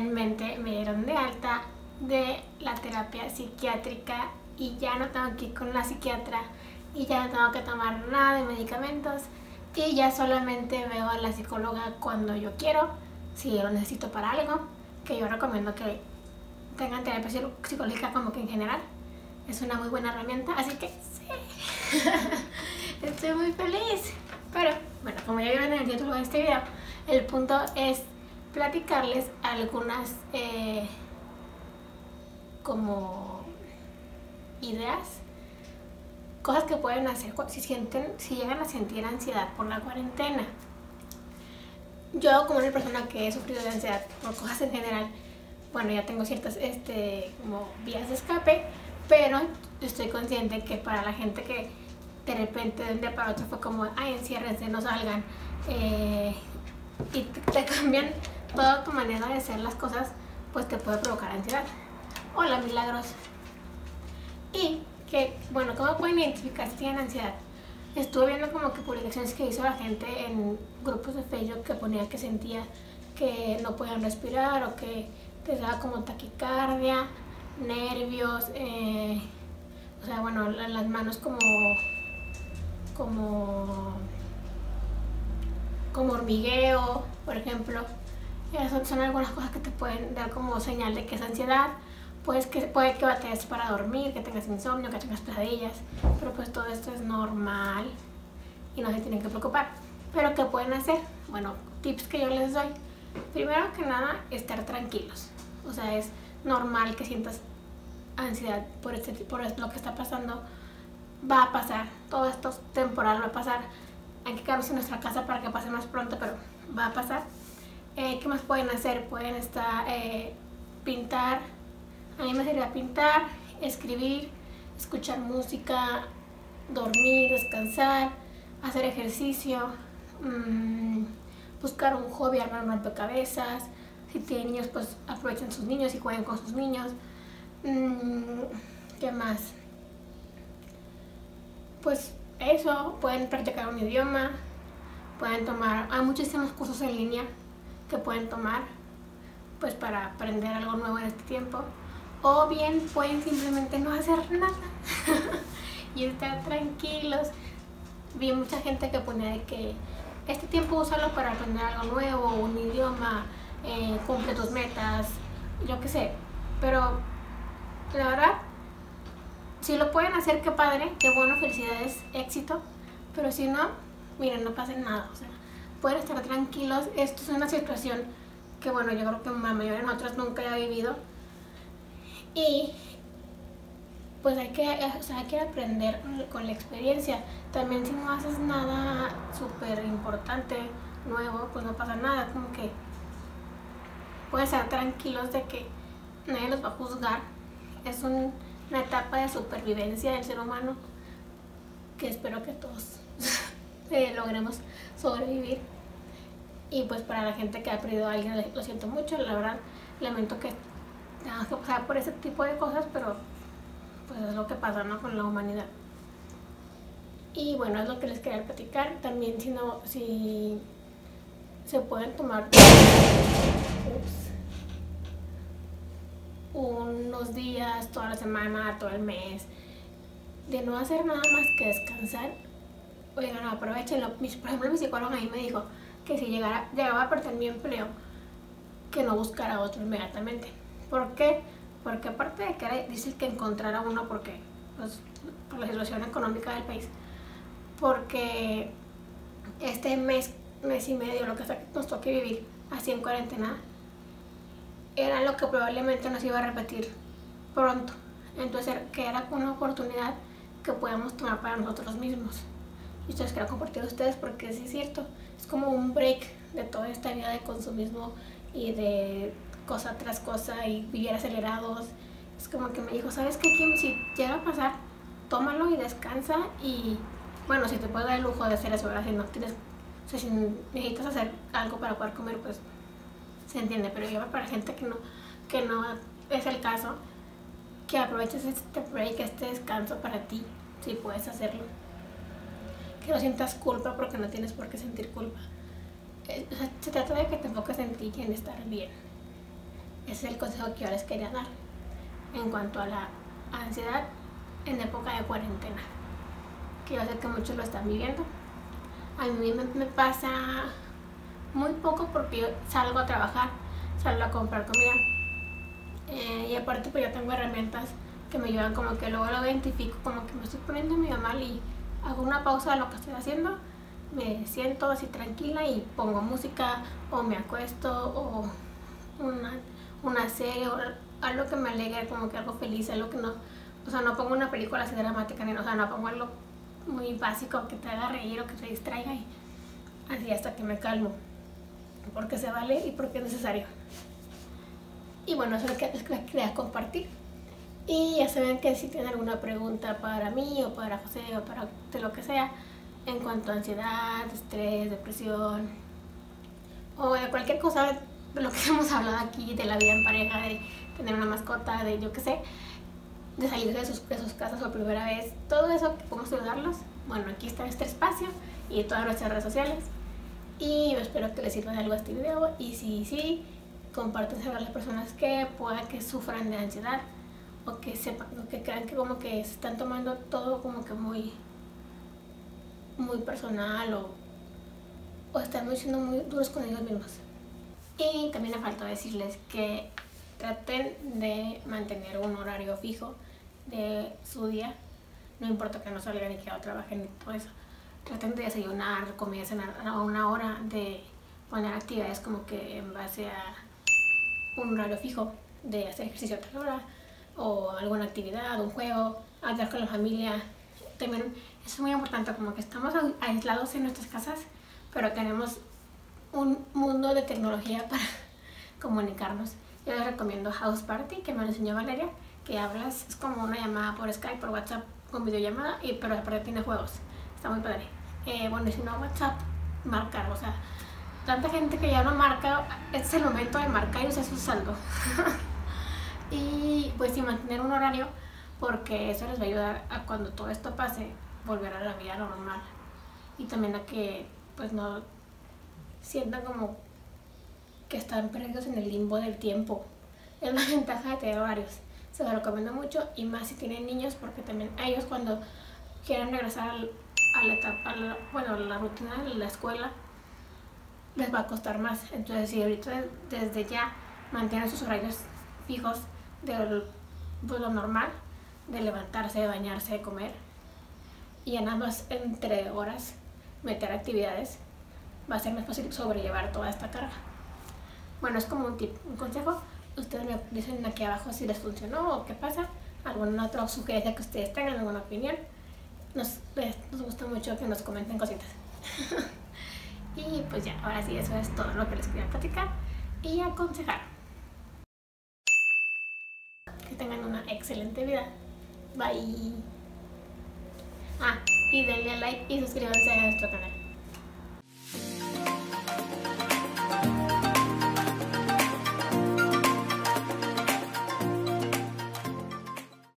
finalmente me dieron de alta de la terapia psiquiátrica y ya no tengo que ir con la psiquiatra y ya no tengo que tomar nada de medicamentos y ya solamente veo a la psicóloga cuando yo quiero, si lo necesito para algo, que yo recomiendo que tengan terapia psicológica como que en general. Es una muy buena herramienta, así que sí, estoy muy feliz. Pero bueno, como ya vieron en el título de este video, el punto es platicarles algunas como ideas, cosas que pueden hacer si llegan a sentir ansiedad por la cuarentena. Yo, como una persona que he sufrido de ansiedad por cosas en general, bueno, ya tengo ciertas como vías de escape, pero estoy consciente que para la gente que de repente de un día para otro fue como, ay, enciérrense, no salgan, y te cambian toda tu manera de hacer las cosas, pues te puede provocar ansiedad. Hola, milagros. Y que, bueno, ¿cómo pueden identificar si tienen ansiedad? Estuve viendo como que publicaciones que hizo la gente en grupos de Facebook que ponía que sentía que no podían respirar o que te daba como taquicardia, nervios, o sea, bueno, las manos como hormigueo, por ejemplo. Esas son algunas cosas que te pueden dar como señal de que es ansiedad. Pues que puede que batalles para dormir, que tengas insomnio, que tengas pesadillas, pero pues todo esto es normal y no se tienen que preocupar. Pero ¿qué pueden hacer? Bueno, tips que yo les doy. Primero que nada, estar tranquilos. O sea, es normal que sientas ansiedad por lo que está pasando. Va a pasar, todo esto es temporal, va a pasar. Hay que quedarnos en nuestra casa para que pase más pronto, pero va a pasar. ¿Qué más pueden hacer? Pueden pintar. A mí me sería pintar, escribir, escuchar música, dormir, descansar, hacer ejercicio, buscar un hobby, armar un rompecabezas. Si tienen niños, pues aprovechen sus niños y jueguen con sus niños. ¿Qué más? Pues eso, pueden practicar un idioma, pueden tomar, hay muchísimos cursos en línea que pueden tomar pues para aprender algo nuevo en este tiempo. O bien pueden simplemente no hacer nada y estar tranquilos. Vi mucha gente que ponía de que este tiempo úsalo para aprender algo nuevo, un idioma, cumple tus metas, yo qué sé. Pero la verdad, si lo pueden hacer, qué padre, qué bueno, felicidades, éxito. Pero si no, miren, no pasen nada. O sea, pueden estar tranquilos. Esto es una situación que, bueno, yo creo que la mayoría de nosotros nunca la ha vivido. Y pues hay que aprender con la experiencia. También si no haces nada súper importante, nuevo, pues no pasa nada. Como que pueden estar tranquilos de que nadie los va a juzgar. Es una etapa de supervivencia del ser humano que espero que todos logremos sobrevivir. Y pues para la gente que ha perdido a alguien, lo siento mucho, la verdad, lamento que tenemos que pasar por ese tipo de cosas, pero pues es lo que pasa, ¿no?, con la humanidad. Y bueno, es lo que les quería platicar. También si se pueden tomar unos días, toda la semana, todo el mes, de no hacer nada más que descansar. Oigan, aprovechenlo. Por ejemplo, mi psicóloga a mí me dijo que si llegaba a perder mi empleo, que no buscara otro inmediatamente. ¿Por qué? Porque aparte de que era difícil que encontrara uno porque, pues, por la situación económica del país, porque este mes y medio, lo que nos toque vivir así en cuarentena, era lo que probablemente nos iba a repetir pronto. Entonces, que era una oportunidad que podíamos tomar para nosotros mismos. Y yo les quiero compartir a ustedes porque sí es cierto, es como un break de toda esta vida de consumismo y de cosa tras cosa y vivir acelerados. Es como que me dijo, ¿sabes qué, Kim? Si llega a pasar, tómalo y descansa. Y bueno, si te puedes dar el lujo de hacer eso, ¿verdad? Si no tienes, o sea, si necesitas hacer algo para poder comer, pues se entiende. Pero yo para gente que no es el caso, que aproveches este break, este descanso para ti, si puedes hacerlo. Que no sientas culpa, porque no tienes por qué sentir culpa. Se trata de que te enfoques en ti y en estar bien. Ese es el consejo que yo les quería dar en cuanto a la ansiedad en época de cuarentena, que yo sé que muchos lo están viviendo. A mí me pasa muy poco porque yo salgo a trabajar, salgo a comprar comida, y aparte pues yo tengo herramientas que me ayudan, como que luego lo identifico, como que me estoy poniendo medio mal y hago una pausa de lo que estoy haciendo, me siento así tranquila y pongo música o me acuesto o una serie o algo que me alegre, como que algo feliz, algo que no, o sea, no pongo una película así dramática, o sea, no pongo algo muy básico que te haga reír o que te distraiga, y así hasta que me calmo, porque se vale y porque es necesario. Y bueno, eso es lo que les quería compartir. Y ya saben que si tienen alguna pregunta para mí o para José o para de lo que sea, en cuanto a ansiedad, estrés, depresión o de cualquier cosa de lo que hemos hablado aquí, de la vida en pareja, de tener una mascota, de yo qué sé, de salir de sus casas por primera vez, todo eso que podemos ayudarlos, bueno, aquí está este espacio y todas nuestras redes sociales. Y yo espero que les sirva de algo este video, y si sí, compártenselo a las personas que puedan que sufran de ansiedad o que sepan, o que crean que como que se están tomando todo como que muy personal, o están siendo muy duros con ellos mismos. Y también me faltó decirles que traten de mantener un horario fijo de su día, no importa que no salgan y que no trabajen y todo eso. Traten de desayunar, comida, cenar a una hora, de poner actividades como que en base a un horario fijo, de hacer ejercicio a tal hora o alguna actividad, un juego, hablar con la familia. También es muy importante, como que estamos aislados en nuestras casas, pero tenemos un mundo de tecnología para comunicarnos. Yo les recomiendo House Party, que me lo enseñó Valeria, que hablas, es como una llamada por Skype, por WhatsApp, con videollamada, pero aparte tiene juegos, está muy padre. Bueno, y si no WhatsApp, marcar, o sea, tanta gente que ya no marca, este es el momento de marcar y usar su saldo. Y pues sí, mantener un horario, porque eso les va a ayudar a, cuando todo esto pase, volver a la vida normal, y también a que pues no sientan como que están perdidos en el limbo del tiempo. Es la ventaja de tener horarios, se los recomiendo mucho, y más si tienen niños, porque también a ellos, cuando quieran regresar a la rutina de la escuela, les va a costar más. Entonces si ahorita desde ya mantienen sus horarios fijos de lo normal, de levantarse, de bañarse, de comer, y ya nada más entre horas meter actividades, va a ser más fácil sobrellevar toda esta carga. Bueno, es como un tip, un consejo. Ustedes me dicen aquí abajo si les funcionó o qué pasa, alguna otra sugerencia que ustedes tengan, alguna opinión. Nos gusta mucho que nos comenten cositas. Y pues ya, ahora sí, eso es todo lo que les quería platicar y aconsejar. Que tengan una excelente vida. Bye. Y denle like y suscríbanse a nuestro canal.